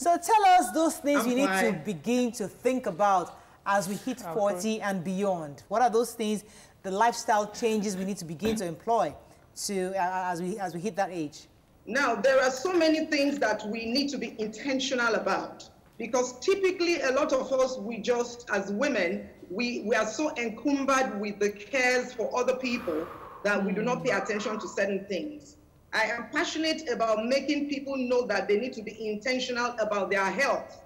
So tell us those things we need to begin to think about as we hit 40 and beyond. What are those things, the lifestyle changes we need to begin to employ to as we hit that age? Now, there are so many things that we need to be intentional about, because typically a lot of us, we just, as women, we are so encumbered with the cares for other people that we do not pay attention to certain things. I am passionate about making people know that they need to be intentional about their health.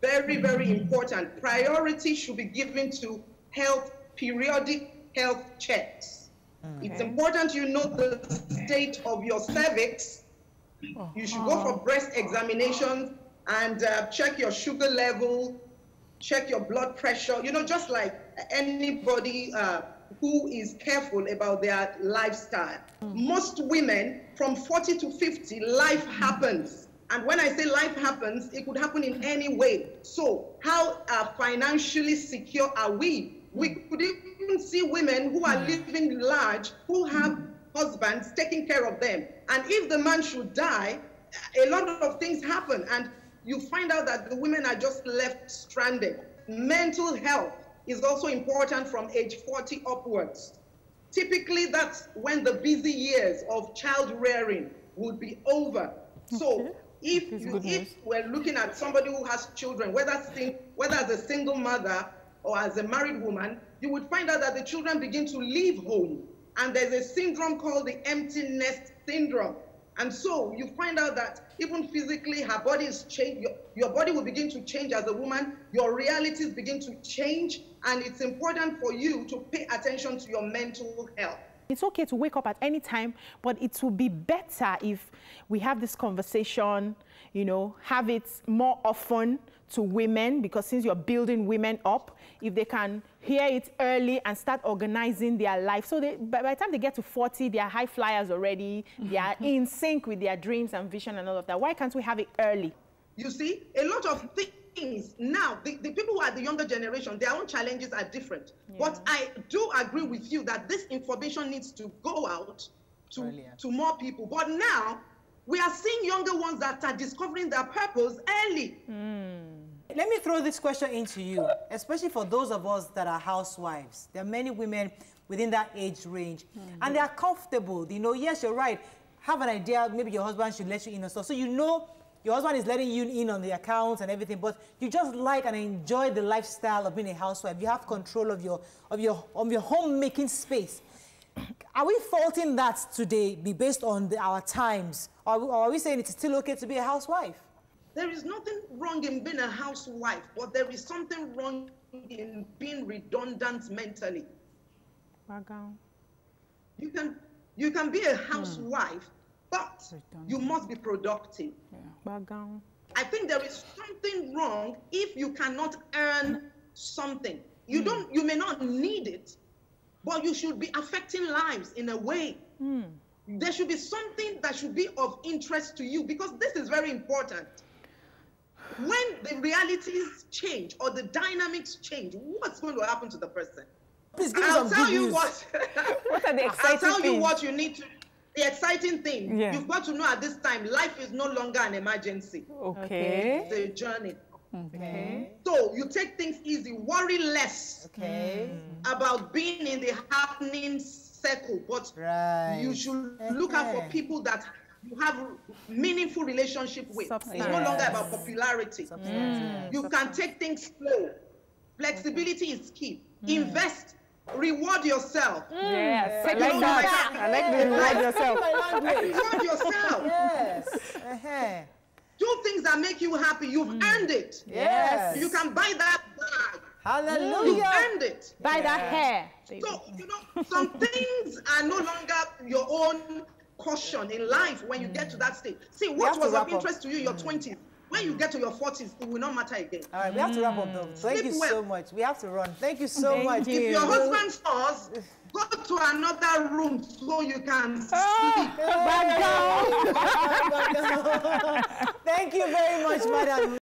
Very, very important. Priority should be given to health, periodic health checks. It's important you know the state of your cervix. You should go for breast examinations and check your sugar level, check your blood pressure. You know, just like anybody who is careful about their lifestyle. Most women, from 40 to 50, life happens. And when I say life happens, it could happen in any way. So how financially secure are we? We could even see women who are living large, who have husbands taking care of them. And if the man should die, a lot of things happen. And you find out that the women are just left stranded. Mental health is also important from age 40 upwards. Typically, that's when the busy years of child rearing would be over. So if we're looking at somebody who has children, whether as a single mother or as a married woman, you would find out that the children begin to leave home. And there's a syndrome called the empty nest syndrome. And so you find out that even physically, her body is changed. Your body will begin to change as a woman. Your realities begin to change. And it's important for you to pay attention to your mental health. It's okay to wake up at any time, but it will be better if we have this conversation, you know, have it more often to women, because since you're building women up, if they can hear it early and start organizing their life. So by the time they get to 40, they are high flyers already. They are in sync with their dreams and vision and all of that. Why can't we have it early? You see, a lot of things now, the people who are the younger generation, their own challenges are different. But I do agree with you that this information needs to go out to more people. But now, we are seeing younger ones that are discovering their purpose early. Let me throw this question into you, especially for those of us that are housewives. There are many women within that age range, and they are comfortable. You know, yes, you're right. Have an idea, maybe your husband should let you in or so. So you know your husband is letting you in on the accounts and everything, but you just like and enjoy the lifestyle of being a housewife. You have control of your homemaking space. Are we faulting that today based on our times? Or are we saying it's still okay to be a housewife? There is nothing wrong in being a housewife, but there is something wrong in being redundant mentally. You can be a housewife, but you must be productive. I think there is something wrong if you cannot earn something. You don't. You may not need it, but you should be affecting lives in a way. There should be something that should be of interest to you, because this is very important. When the realities change or the dynamics change, what's going to happen to the person? Please give me some good news. What are the exciting things? I'll tell you what you need to... The exciting thing, you've got to know at this time, life is no longer an emergency. It's a journey. So you take things easy, worry less about being in the happening circle, but you should look out for people that you have meaningful relationship with. Substance. It's no longer about popularity. You can take things slow. Flexibility is key. Invest. Reward yourself. Yes, I like that. I like the reward yourself. Reward yourself. Yes. Do things that make you happy. You've earned it. Yes. You can buy that bag. Hallelujah. You've earned it. Buy that hair. So, you know, some things are no longer your own caution in life when you get to that stage. See, what was of interest to you in your 20s? When you get to your 40s, it will not matter again. All right, we have to wrap up, though. Thank you so much. We have to run. Thank you so much. If your husband saws, go to another room so you can sleep. Thank you very much, madam.